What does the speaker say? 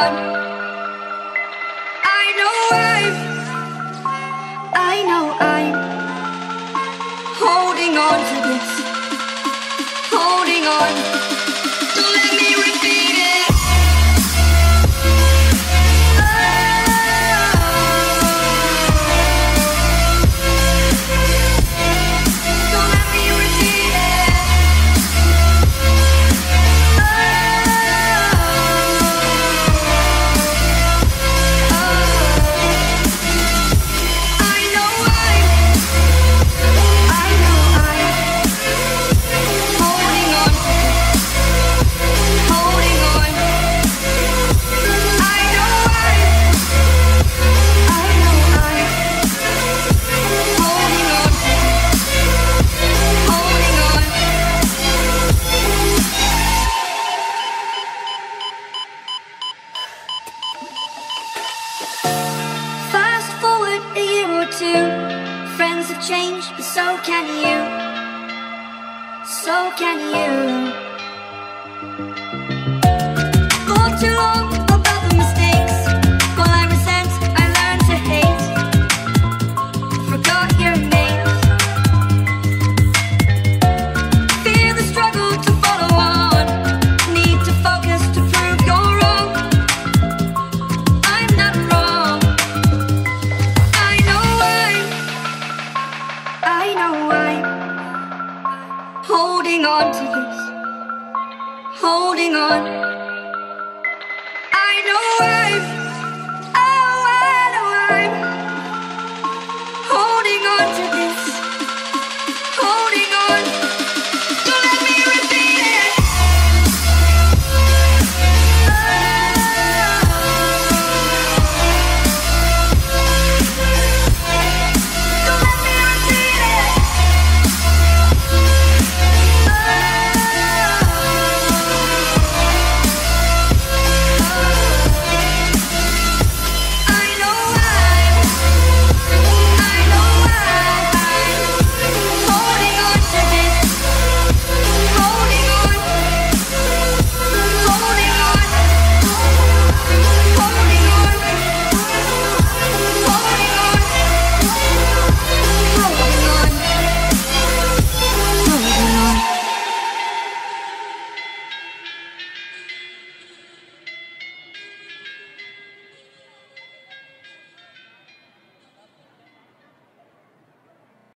gone. I know I'm holding on to this, holding on. Holding on. I know I've